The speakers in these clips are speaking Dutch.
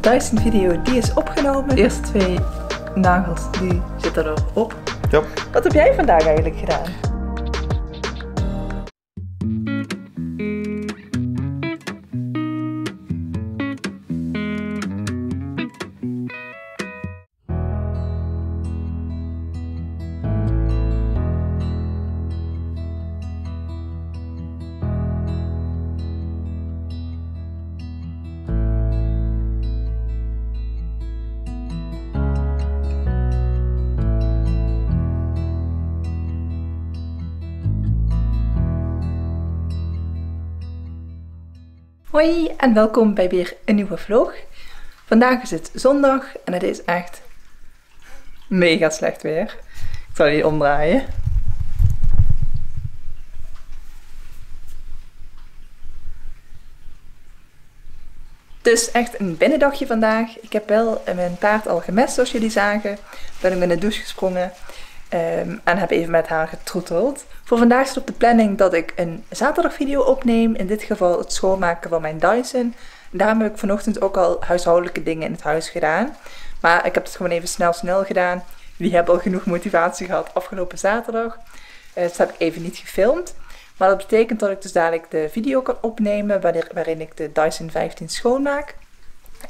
Dyson video, die is opgenomen. De eerste twee nagels, die zitten erop. Ja. Wat heb jij vandaag eigenlijk gedaan? Hoi en welkom bij weer een nieuwe vlog. Vandaag is het zondag en het is echt mega slecht weer. Ik zal die omdraaien. Het is echt een binnendagje vandaag. Ik heb wel mijn paard al gemest zoals jullie zagen. Ben ik in de douche gesprongen en heb even met haar getroeteld. Voor vandaag staat op de planning dat ik een zaterdagvideo opneem. In dit geval het schoonmaken van mijn Dyson. Daarom heb ik vanochtend ook al huishoudelijke dingen in het huis gedaan. Maar ik heb het gewoon even snel gedaan. Jullie hebben al genoeg motivatie gehad afgelopen zaterdag. Dus dat heb ik even niet gefilmd. Maar dat betekent dat ik dus dadelijk de video kan opnemen waarin ik de Dyson 15 schoonmaak.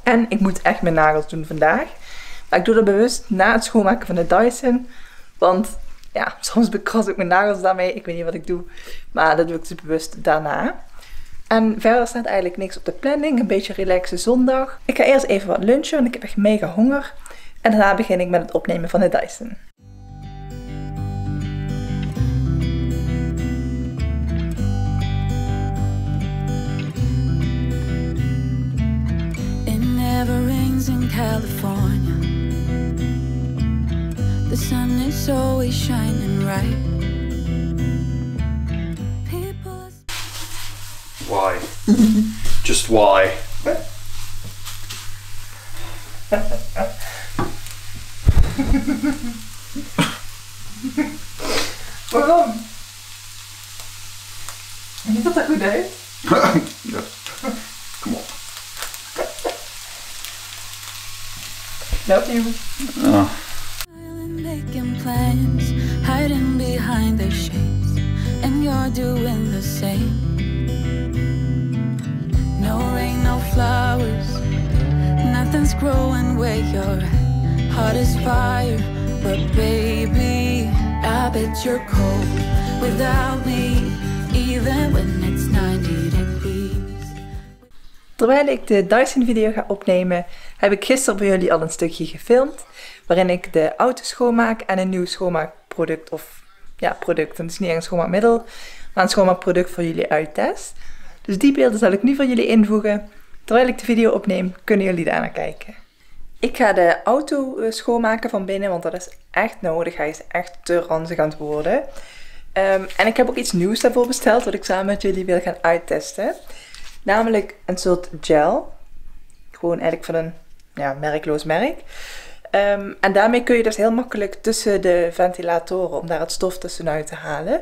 En ik moet echt mijn nagels doen vandaag. Maar ik doe dat bewust na het schoonmaken van de Dyson. Want ja, soms bekras ik mijn nagels daarmee. Ik weet niet wat ik doe. Maar dat doe ik dus bewust daarna. En verder staat eigenlijk niks op de planning. Een beetje relaxe zondag. Ik ga eerst even wat lunchen, want ik heb echt mega honger. En daarna begin ik met het opnemen van de Dyson. It never rains in California. The sun is always shining right. Why? Just why? Waarom? En is dat goed uit? Ja. Kom op. Loopt hij goed? Plans hiding behind their shapes, and you're doing the same. No rain, no flowers, nothing's growing where your heart is fire. But baby, I bet you're cold without me, even when it's 90 degrees. Terwijl ik de Dyson video ga opnemen, heb ik gisteren bij jullie al een stukje gefilmd. Waarin ik de auto schoonmaak en een nieuw schoonmaakproduct of ja, product. Het is niet echt een schoonmaakmiddel, maar een schoonmaakproduct voor jullie uittest. Dus die beelden zal ik nu voor jullie invoegen. Terwijl ik de video opneem, kunnen jullie daarna kijken. Ik ga de auto schoonmaken van binnen, want dat is echt nodig. Hij is echt te ranzig aan het worden. En ik heb ook iets nieuws daarvoor besteld, wat ik samen met jullie wil gaan uittesten. Namelijk een soort gel. Gewoon eigenlijk van een ja, merkloos merk. En daarmee kun je dus heel makkelijk tussen de ventilatoren om daar het stof tussenuit te halen.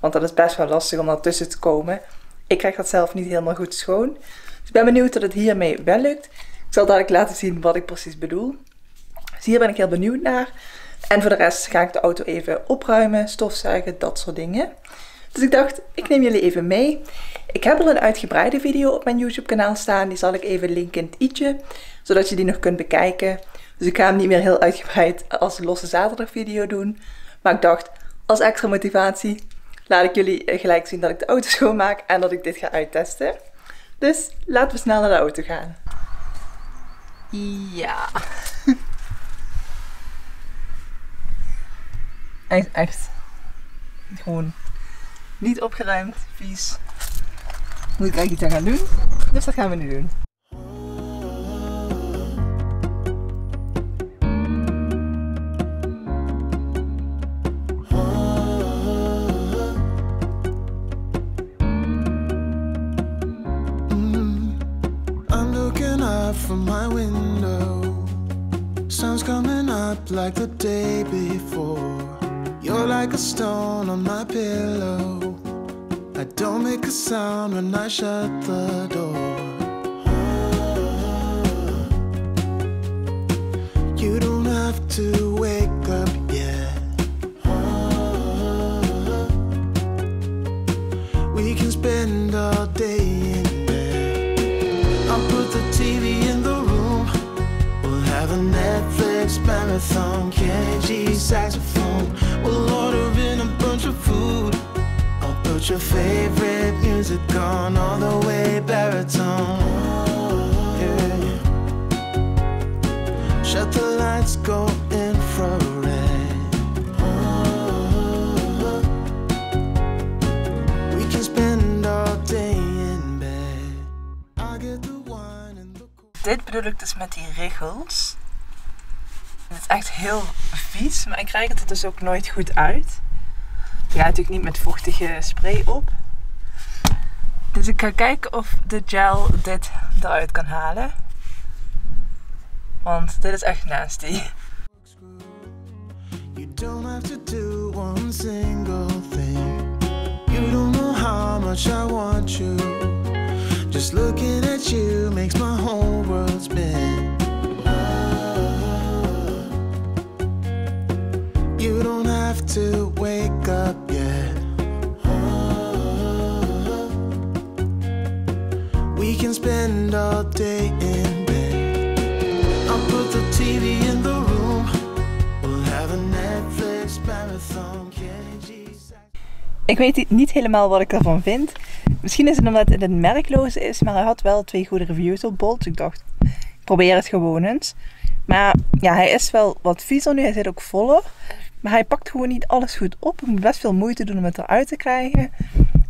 Want dat is best wel lastig om daar tussen te komen. Ik krijg dat zelf niet helemaal goed schoon. Dus ik ben benieuwd dat het hiermee wel lukt. Ik zal dadelijk laten zien wat ik precies bedoel. Dus hier ben ik heel benieuwd naar. En voor de rest ga ik de auto even opruimen, stofzuigen, dat soort dingen. Dus ik dacht, ik neem jullie even mee. Ik heb al een uitgebreide video op mijn YouTube kanaal staan. Die zal ik even linken in het i'tje, zodat je die nog kunt bekijken. Dus ik ga hem niet meer heel uitgebreid als losse zaterdagvideo doen. Maar ik dacht, als extra motivatie laat ik jullie gelijk zien dat ik de auto schoonmaak en dat ik dit ga uittesten. Dus laten we snel naar de auto gaan. Ja. Echt. Gewoon niet opgeruimd, vies. Moet ik eigenlijk iets aan gaan doen. Dus dat gaan we nu doen. From my window, sun's coming up like the day before. You're like a stone on my pillow. I don't make a sound when I shut the door. I'll put the TV in the room. We'll have a Netflix marathon, Kenny G saxophone. We'll order in a bunch of food. I'll put your favorite music on, all the way baritone. Shut the lights, go infrared. Oh, we can spend all day in bed. I'll get the wine and the... Dit bedoel ik dus met die riggels. Het is echt heel vies, maar ik krijg het er dus ook nooit goed uit. Ik ga natuurlijk niet met vochtige spray op. Dus ik ga kijken of de gel dit eruit kan halen. Want dit is echt nasty. You don't have to do one single thing. You don't know how much I want you. Just looking at you makes my whole world spin. You don't have to wake up yet. We can spend all day in. Ik weet niet helemaal wat ik ervan vind. Misschien is het omdat het een merkloze is, maar hij had wel 2 goede reviews op Bolt. Dus ik dacht, ik probeer het gewoon eens. Maar ja, hij is wel wat viezer nu. Hij zit ook voller. Maar hij pakt gewoon niet alles goed op. Ik moet best veel moeite doen om het eruit te krijgen.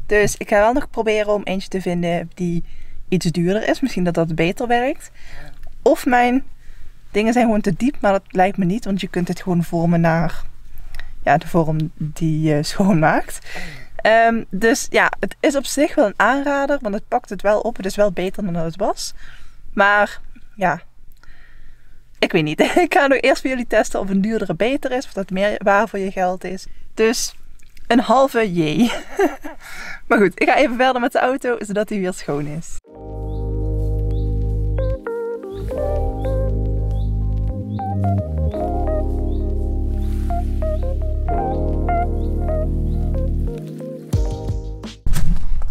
Dus ik ga wel nog proberen om eentje te vinden die iets duurder is. Misschien dat dat beter werkt. Of mijn dingen zijn gewoon te diep, maar dat lijkt me niet. Want je kunt het gewoon vormen naar... ja, de vorm die je schoonmaakt. Dus ja, het is op zich wel een aanrader, want het pakt het wel op. Het is wel beter dan dat het was. Maar ja, ik weet niet. Ik ga nog eerst voor jullie testen of een duurdere beter is. Of dat meer waar voor je geld is. Dus een halve J. Maar goed, ik ga even verder met de auto, zodat hij weer schoon is.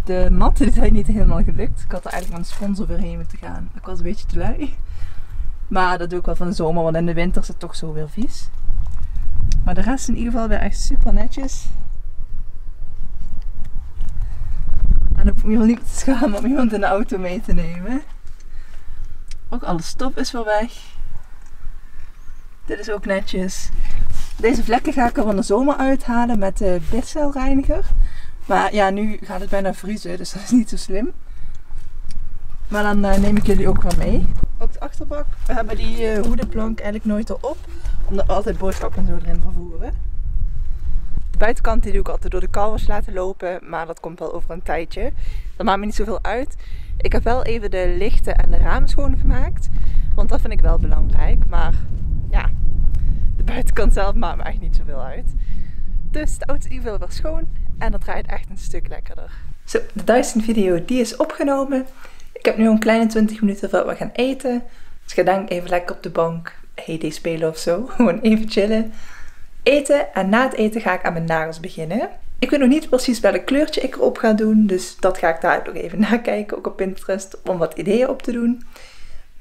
De matten zijn niet helemaal gelukt. Ik had er eigenlijk een spons overheen moeten gaan. Ik was een beetje te lui. Maar dat doe ik wel van de zomer, want in de winter is het toch zo weer vies. Maar de rest in ieder geval weer echt super netjes. En ik hoef me niet te schamen om iemand in de auto mee te nemen. Ook alle stof is weer weg. Dit is ook netjes. Deze vlekken ga ik er van de zomer uithalen met de bitcelreiniger. Maar ja, nu gaat het bijna vriezen, dus dat is niet zo slim. Maar dan neem ik jullie ook wel mee. Ook de achterbak. We hebben die hoedenplank eigenlijk nooit erop. Omdat we altijd boodschappen zo erin vervoeren. De buitenkant die doe ik altijd door de karwers laten lopen. Maar dat komt wel over een tijdje. Dat maakt me niet zoveel uit. Ik heb wel even de lichten en de ramen schoongemaakt. Want dat vind ik wel belangrijk. Maar ja, de buitenkant zelf maakt me echt niet zoveel uit. Dus de auto is in ieder geval weer schoon. En dat draait echt een stuk lekkerder. Zo, de Dyson video die is opgenomen. Ik heb nu een kleine 20 minuten voor we gaan eten. Dus ga denk even lekker op de bank HD spelen of zo. Gewoon even chillen. Eten en na het eten ga ik aan mijn nagels beginnen. Ik weet nog niet precies welk kleurtje ik erop ga doen. Dus dat ga ik daar nog even nakijken. Ook op Pinterest om wat ideeën op te doen.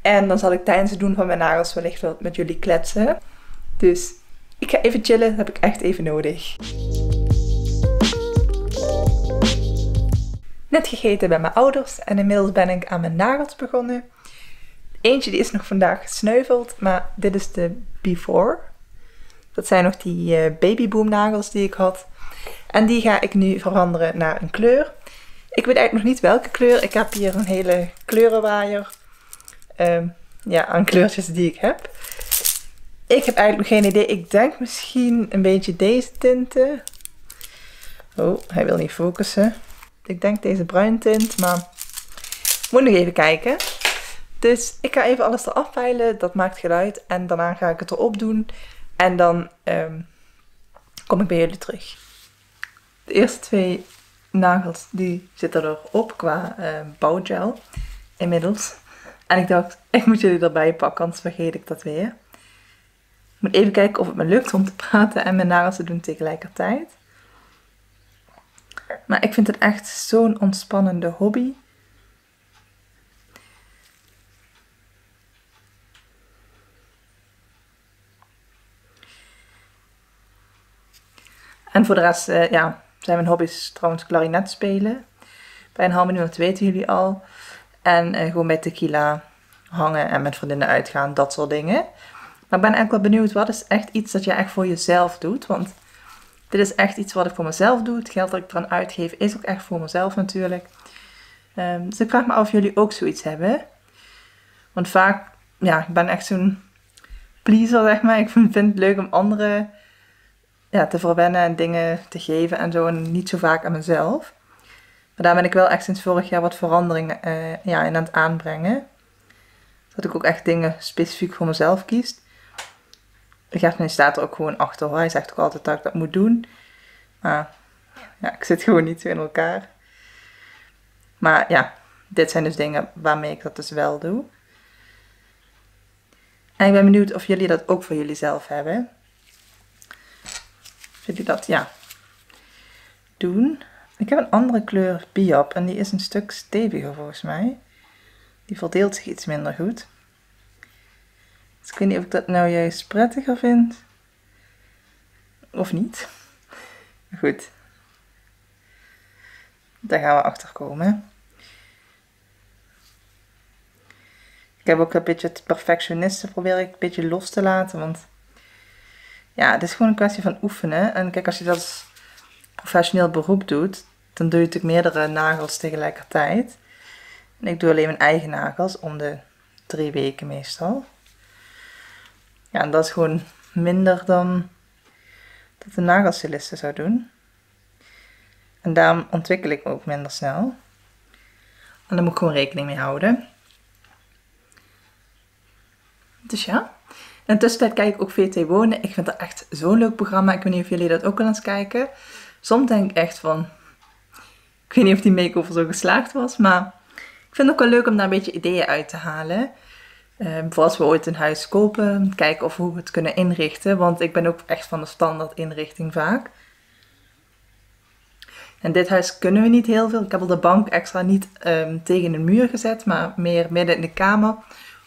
En dan zal ik tijdens het doen van mijn nagels wellicht wat met jullie kletsen. Dus ik ga even chillen. Dat heb ik echt even nodig. Net gegeten bij mijn ouders en inmiddels ben ik aan mijn nagels begonnen. Eentje die is nog vandaag gesneuveld, maar dit is de before. Dat zijn nog die babyboomnagels die ik had. En die ga ik nu veranderen naar een kleur. Ik weet eigenlijk nog niet welke kleur. Ik heb hier een hele kleurenwaaier ja, aan kleurtjes die ik heb. Ik heb eigenlijk nog geen idee. Ik denk misschien een beetje deze tinten. Oh, hij wil niet focussen. Ik denk deze bruin tint, maar moet nog even kijken. Dus ik ga even alles eraf peilen, dat maakt geluid. En daarna ga ik het erop doen. En dan kom ik bij jullie terug. De eerste 2 nagels die zitten erop qua bouwgel inmiddels. En ik dacht, ik moet jullie erbij pakken, anders vergeet ik dat weer. Ik moet even kijken of het me lukt om te praten en mijn nagels te doen tegelijkertijd. Maar ik vind het echt zo'n ontspannende hobby. En voor de rest ja, zijn mijn hobby's trouwens klarinet spelen. Bij een half minuut, dat weten jullie al. En gewoon bij tequila hangen en met vriendinnen uitgaan, dat soort dingen. Maar ik ben echt wel benieuwd, wat is echt iets dat je echt voor jezelf doet? Want dit is echt iets wat ik voor mezelf doe. Het geld dat ik eraan uitgeef is ook echt voor mezelf natuurlijk. Dus ik vraag me af of jullie ook zoiets hebben. Want vaak, ja, ik ben echt zo'n pleaser, zeg maar. Ik vind het leuk om anderen ja, te verwennen en dingen te geven en zo. En niet zo vaak aan mezelf. Maar daar ben ik wel echt sinds vorig jaar wat verandering ja, in aan het aanbrengen. Dat ik ook echt dingen specifiek voor mezelf kies. Gert-Jan staat er ook gewoon achter hoor. Hij zegt ook altijd dat ik dat moet doen. Maar ja, ik zit gewoon niet zo in elkaar. Maar ja, dit zijn dus dingen waarmee ik dat dus wel doe. En ik ben benieuwd of jullie dat ook voor jullie zelf hebben. Of jullie dat, ja, doen. Ik heb een andere kleur biap en die is een stuk steviger volgens mij. Die verdeelt zich iets minder goed. Dus ik weet niet of ik dat nou juist prettiger vind. Of niet. Goed. Daar gaan we achter komen. Ik heb ook een beetje het perfectionisten probeer ik een beetje los te laten. Want ja, het is gewoon een kwestie van oefenen. En kijk, als je dat als professioneel beroep doet, dan doe je natuurlijk meerdere nagels tegelijkertijd. En ik doe alleen mijn eigen nagels om de 3 weken meestal. Ja, en dat is gewoon minder dan dat de nagelstyliste zou doen. En daarom ontwikkel ik me ook minder snel. En daar moet ik gewoon rekening mee houden. Dus ja. In de tussentijd kijk ik ook VT Wonen. Ik vind dat echt zo'n leuk programma. Ik weet niet of jullie dat ook wel eens kijken. Soms denk ik echt van, ik weet niet of die make-over zo geslaagd was. Maar ik vind het ook wel leuk om daar een beetje ideeën uit te halen. Voor als we ooit een huis kopen, kijken of hoe we het kunnen inrichten. Want ik ben ook echt van de standaard inrichting vaak. En dit huis kunnen we niet heel veel. Ik heb al de bank extra niet tegen een muur gezet, maar meer midden in de kamer.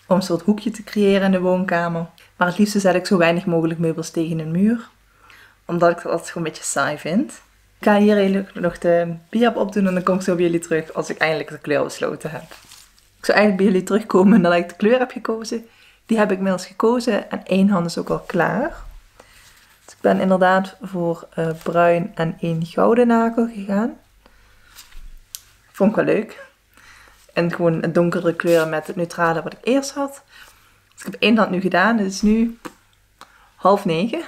Om een soort hoekje te creëren in de woonkamer. Maar het liefst zet ik zo weinig mogelijk meubels tegen een muur. Omdat ik dat altijd gewoon een beetje saai vind. Ik ga hier nog de biap opdoen en dan kom ik zo bij jullie terug als ik eindelijk de kleur besloten heb. Ik zou eigenlijk bij jullie terugkomen nadat ik de kleur heb gekozen. Die heb ik inmiddels gekozen en 1 hand is ook al klaar. Dus ik ben inderdaad voor bruin en 1 gouden nagel gegaan. Vond ik wel leuk. En gewoon een donkere kleur met het neutrale wat ik eerst had. Dus ik heb 1 hand nu gedaan. Het is nu 20:30. Ik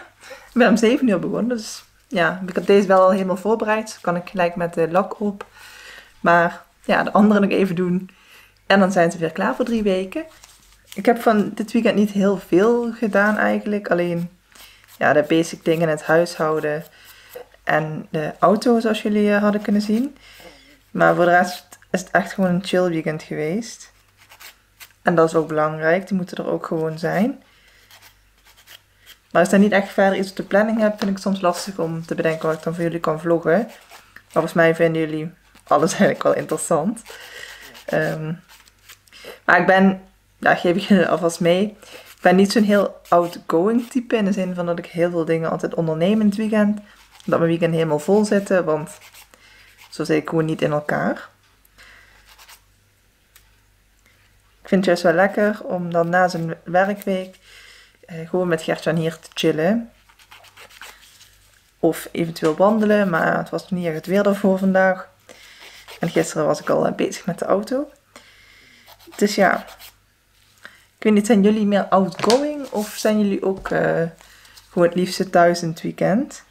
ben om 7 uur begonnen. Dus ja, ik heb deze wel al helemaal voorbereid. Dus kan ik gelijk met de lak op. Maar ja, de andere nog even doen. En dan zijn ze weer klaar voor 3 weken. Ik heb van dit weekend niet heel veel gedaan eigenlijk. Alleen ja, de basic dingen, het huishouden en de auto zoals jullie hadden kunnen zien. Maar voor de rest is het echt gewoon een chill weekend geweest. En dat is ook belangrijk, die moeten er ook gewoon zijn. Maar als ik dan niet echt verder iets op de planning heb, vind ik het soms lastig om te bedenken wat ik dan voor jullie kan vloggen. Maar volgens mij vinden jullie alles eigenlijk wel interessant. Maar ik ben, daar geef ik jullie alvast mee, ik ben niet zo'n heel outgoing type in de zin van dat ik heel veel dingen altijd onderneem in het weekend. Dat mijn weekend helemaal vol zitten, want zo zit ik gewoon niet in elkaar. Ik vind het juist wel lekker om dan na zijn werkweek gewoon met Gert-Jan hier te chillen. Of eventueel wandelen, maar het was niet echt het weer daarvoor vandaag. En gisteren was ik al bezig met de auto. Dus ja, ik weet niet, zijn jullie meer outgoing of zijn jullie ook gewoon het liefste thuis in het weekend?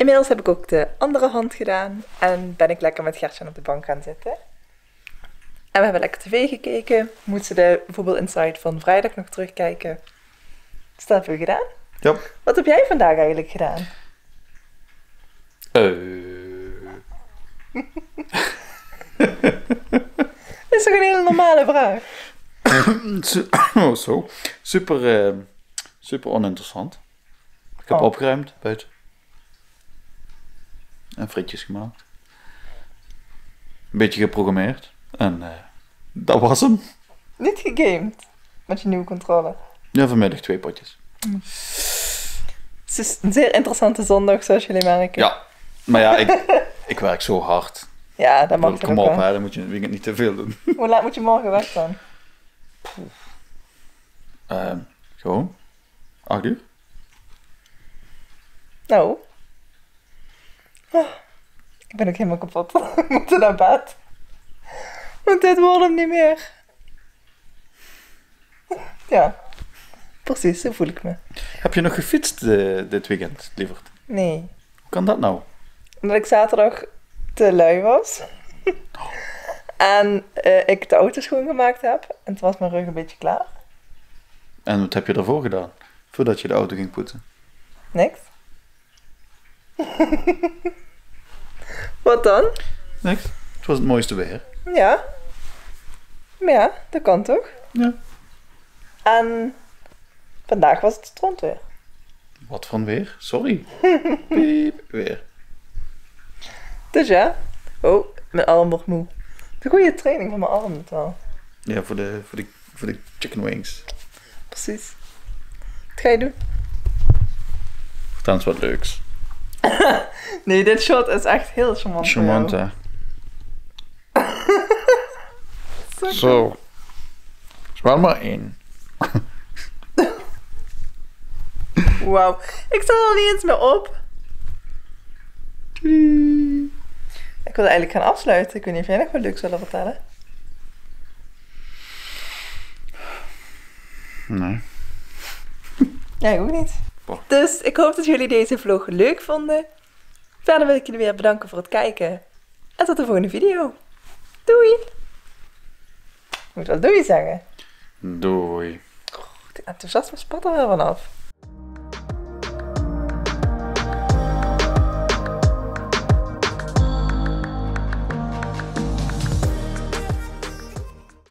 Inmiddels heb ik ook de andere hand gedaan en ben ik lekker met Gert-Jan op de bank gaan zitten. En we hebben lekker tv gekeken. Moeten ze de Voetbal Inside van vrijdag nog terugkijken. Dus dat hebben we gedaan. Ja. Wat heb jij vandaag eigenlijk gedaan? Dat is toch een hele normale vraag? Oh, zo. Super oninteressant. Ik heb opgeruimd buiten. En frietjes gemaakt. Een beetje geprogrammeerd. En dat was hem. Niet gegamed? Met je nieuwe controller? Ja, vanmiddag 2 potjes. Mm. Het is een zeer interessante zondag, zoals jullie merken. Ja, maar ja, ik werk zo hard. Ja, dat mag ik ook wel. Dan moet je in het weekend niet te veel doen. Hoe laat moet je morgen weg dan? Gewoon. 8 uur. Nou. Oh, ik ben ook helemaal kapot. Ik moet naar bed. Want dit wordt hem niet meer. Ja, precies, zo voel ik me. Heb je nog gefietst dit weekend, lieverd? Nee. Hoe kan dat nou? Omdat ik zaterdag te lui was. En ik de auto schoongemaakt heb. En toen was mijn rug een beetje klaar. En wat heb je daarvoor gedaan? Voordat je de auto ging poetsen? Niks. Wat dan? Niks. Het was het mooiste weer. Ja. Maar ja, dat kan toch? Ja. En vandaag was het stront weer. Wat van weer? Sorry. Piep, weer. Dus ja. Oh, mijn arm wordt moe. De goede training van mijn arm het wel. Ja, voor de chicken wings. Precies. Wat ga je doen? Vertel wat leuks. Nee, dit shot is echt heel charmant. Charmant, hè? Zo. Is wel maar 1. Wauw. Ik sta er niet eens meer op. Ik wilde eigenlijk gaan afsluiten. Ik weet niet of jij nog wat leuks wilde vertellen. Nee. Ja, ik ook niet. Dus ik hoop dat jullie deze vlog leuk vonden. Verder wil ik jullie weer bedanken voor het kijken. En tot de volgende video. Doei! Ik moet wel doei zeggen. Doei. Oh, het enthousiasme spat er wel vanaf.